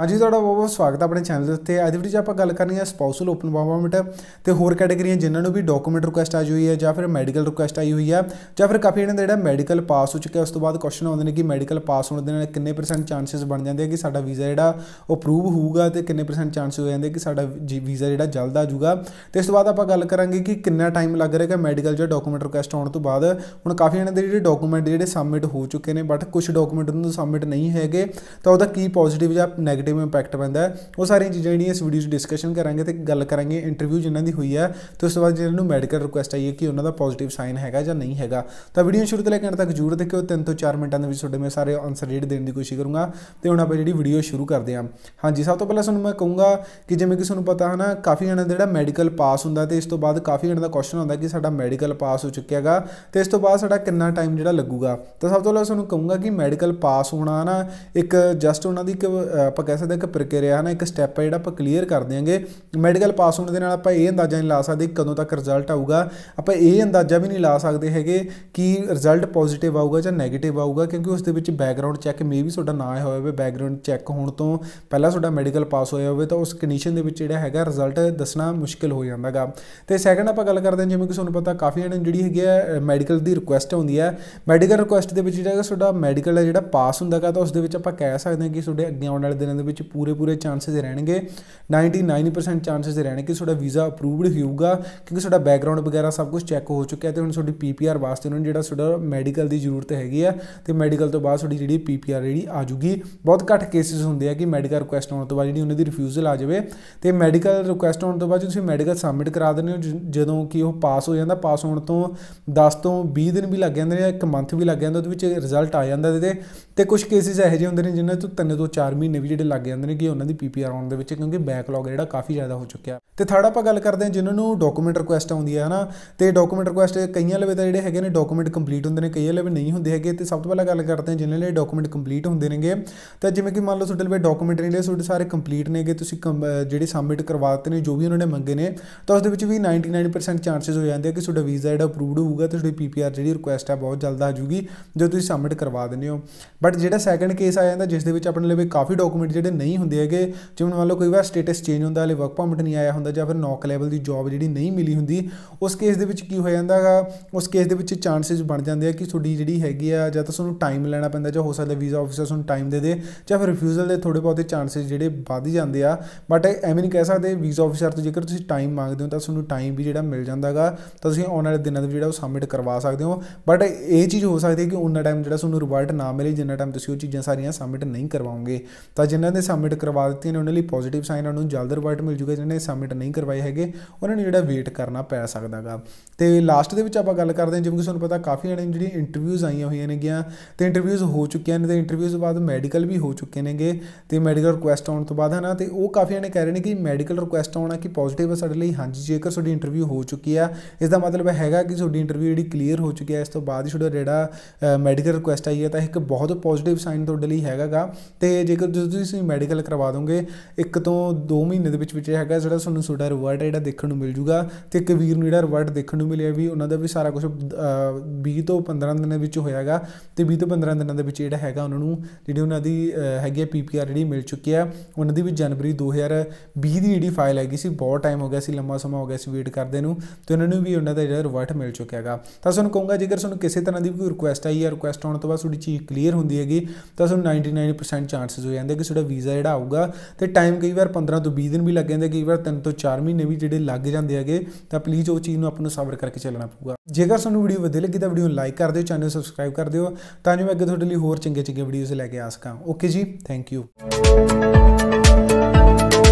हाँ जी, तुहाडा बहुत बहुत स्वागत है अपने चैनल उत्ते। अज वीडियो आप गल करनी है स्पाउसल ओपन अपार्टमेंट तो होर कैटेगरी जिन्होंने भी डॉक्यूमेंट रिक्वेस्ट आई हुई है या फिर मैडिकल रिक्वेस्ट आई हुई है या फिर काफ़ी इन्होंने जो मैडिकल पास हो चुका है। उस तो बाद क्वेश्चन आते हैं कि मैडिकल पास होने के कितने परसेंट चांसिस बन जाते हैं कि साडा वीज़ा जो अप्रूव होगा, तो कितने परसेंट चांस हो जाते हैं कि साडा वीज़ा जो जल्द आ जाएगा। तो इस तो बाद आप गल करांगे कि कितना टाइम लग रहा है मैडिकल जो डॉक्यूमेंट रिक्वेस्ट आने तो बाद। हुण काफ़ी इन्होंने जो डॉक्यूमेंट जो सबमिट हो चुके हैं बट कुछ डॉक्यूमेंट उन्होंने सबमिट नहीं है, तो वह की पॉजिटिव या नैगेटिव इंपैक्ट पैंदा है। वो सारियां चीज़ां जिहड़ियां इस वीडियो 'च डिस्कशन करांगे ते गल करांगे इंटरव्यू जिन्हां दी हुई है तो उस तो बाद जिन्हां नूं मैडिकल रिक्वेस्ट आई है कि उन्हां दा पॉजिटिव साइन हैगा जां नहीं हैगा। तो वीडियो शुरू तो लैके अंत तक जरूर देखिओ, 3 तो 4 मिनटां दे विच तुहाडे मैं सारे आंसर रेड देने की कोशिश करूँगा। तो हुण आपां जिहड़ी वीडियो शुरू करदे हां। हाँ जी, सब तो पहले तुहानूं मैं कहूँगा कि जिवें कि तुहानूं पता है ना काफ़ी जणां दा जिहड़ा मैडिकल पास हुंदा ते इस तो बाद काफ़ी जणां दा क्वेश्चन आउंदा कि साडा मैडिकल पास हो चुक्या हैगा ते इस तो बाद साडा कितना टाइम जिहड़ा लगूगा। तो सब तो पहले तुहानूं कहूँगा कि मैडिकल पास होना ना एक जस्ट उन्हां दी आपां कह सकते एक प्रक्रिया है ना, एक स्टैप है जो आप क्लीयर कर देंगे। मैडिकल पास होने के आप अंदाजा नहीं ला सकते कदों तक रिजल्ट आऊगा, आप अंदाजा भी नहीं ला सकते है कि रिजल्ट पॉजिटिव आऊगा या नैगेटिव आऊगा, क्योंकि उस बैकग्राउंड चैक मे भी थोड़ा ना आया हो। बैकग्राउंड चैक होने तो पहला थोड़ा मैडिकल पास होया हो तो उस कंडीशन है रिजल्ट दसना मुश्किल हो जाता है। तो सैकेंड आप गल करते हैं जिवें कि तुहानूं पता काफ़ी जी है मैडिकल की रिक्वेस्ट आती है। मैडिकल रिक्वेस्ट के मैडिकल है जो पास होंगे तो उस कह सकते हैं कि अगे आने वाले दिनों के पूरे चांसेस रहने 99% चांसेस रहने कि थोड़ा वीज़ा अप्रूवड होगा, क्योंकि थोड़ा बैकग्राउंड वगैरह सब कुछ चैक हो चुका है। तो हम थोड़ी PPR वास्ते उन्होंने जो थोड़ा मैडिकल की जरूरत हैगी है, तो मैडिकल तो बाद जी PPR जी आ जूगी। बहुत घट केसिस होंगे है कि मैडिकल रिक्वेस्ट आने तो बाद जी उन्होंने रिफ्यूजल आ जाए। तो मैडिकल रिक्वेस्ट आने तो बाद मैडिकल सबमिट करा देने जो कि वह पास हो जाता, पास होने तो 10 तो 20 दिन भी लग जाते हैं, 1 मंथ भी लग जाता, रिजल्ट आ जाता। तो कुछ केसिस यह होंगे ने जिन्होंने तो 3 तो 4 महीने भी जो लग जाते हैं कि उन्होंने PPR आने के क्योंकि बैकलॉग जो काफ़ी ज़्यादा हो चुका है। तो थर्ड आप गल करते हैं जिन्होंने डॉक्यूमेंट रिक्वेस्ट आती है ना, तो डॉक्यूमेंट रिक्वेस्ट कई लवे तो जो है डॉक्यूमेंट कंप्लीट होंगे ने, कई लवे नहीं होंगे है। तो सब तो पहले गल करते हैं जिन्होंने डॉक्यूमेंट कंप्लीट होंगे ने, तो जिवें कि मान लो थोड़े डॉक्यूमेंट ने थोड़े सारे कंप्लीट ने जो सबमिट करवाते हैं जो भी उन्होंने मंगे ने, तो उस भी 99% चांसिस हो जाते हैं कि थोड़ा वीज़ा जो अप्रूवड होगा तो PPR जी रिक्वेस्ट है बहुत जल्द आ जाएगी जो तुम सबमिट करवा देंगे हो। बट जो सैकेंड केस आ जाता जिस अपने लिए काफ़ी डॉक्यूमेंट जो नहीं होंगे है, जिवें मान लो कई बार स्टेटस चेंज होंगे, हले वर्क परमिट नहीं आया होंगे या फिर नौक लेवल की जॉब जी नहीं मिली होंगी, उस केस दे विच की हो जाता है, उस केस दे विच चांसिस बन जाते हैं कि थोड़ी जी हैगी है जां तां तुहानूं टाइम लेना पैंदा जां हो सकता वीज़ा ऑफिसर तुहानूं टाइम दे दे जां फिर रिफ्यूजल के थोड़े बहुते चांसिस जिहड़े वध जाते हैं। बट एवें नहीं कह सकते वीज़ा ऑफिसर तो जेकर तुसीं टाइम मांगदे हो तो तुहानूं टाइम भी जो मिल जाता है, तो तुसीं आने वाले दिनों में जो सबमिट करवा सकते हो। बट ये चीज़ हो सकती है कि उन्ना टाइम जो तुहानूं रिजल्ट ना मिले जिन्ना टाइम तुसीं वो चीज़ां सारियां सबमिट नहीं करवाओगे। तो जिन्होंने सबमिट करवा दी उन्होंने लिए पॉजिटिव साइन उन्होंने जल्द रिजल्ट मिल जूगा, जिन्हें सबमिट नहीं करवाए है उन्होंने जोड़ा वेट करना पै सकता है। तो लास्ट के आप गल करते हैं जिवें कि तुहानूं पता काफ़ी जी इंटरव्यूज़ आई हुई ने, तो इंटरव्यूज़ हो चुकी हैं, तो इंटरव्यूज़ बाद मैडिकल भी हो चुके हैं। तो मैडिकल रिक्वेस्ट आने तो बाद है ना, तो वो काफ़ी जने कह रहे हैं कि मैडिकल रिक्वेस्ट आना कि पॉजिटिव है साढ़े लिए। हाँ जी, जेकर तुहाडी इंटरव्यू हो चुकी है इसका मतलब हैगा कि तुहाडी इंटरव्यू जी क्लीयर हो चुकी है। इस तो बाद जो मैडिकल रिक्वेस्ट आई है तो एक बहुत पॉजिटिव साइन तुहाडे लिए हैगा। तो जेकर जो तुसीं मैडिकल करवा दोगे 1 तो 2 महीने के है जो थोड़ा रिवर्ट है जो देखने मिल जूगा। तो कवीर ने जो रिवर्ट देखने मिले भी उन्होंने भी सारा कुछ 20 तो 15 दिन होगा, तो 20 तो 15 दिनों के जो है उन्होंने जी उन्होंने हैगी PPR जी मिल चुकी है। उन्होंने भी जनवरी 2020 की जी फाइल हैगी सी, बहुत टाइम हो गया सी, लंबा समा हो गया सी वेट करते, तो उन्होंने भी उन्होंने जो रिवर्ट मिल चुका है। तो तुहानूं कहूँगा जेकर तुहानूं किसी तरह की कोई रिक्वेस्ट आई है, रिक्वेस्ट आने तो बाद थोड़ी चीज़ क्लीयर होंगी हैगी तो 99% चांसिस हो जाते कि थोड़ा वीज़ा जो आऊगा। तो टाइम कई बार 15 तो 20 दिन भी लग जाते, कई बार 3 तो 4 महीने भी जो लग जाते हैं। तो प्लीज़ वो चीज़ में आपको सबर करके चलना पऊगा। जेकर तुहानूं वीडियो वधिया लगी तो वीडियो लाइक कर दिओ, चैनल सबसक्राइब कर दिओ तां जो मैं अगे तुहाडे लिए होर चंगे चंगे वीडियोज़ लैके आ सकां। ओके जी, थैंक यू।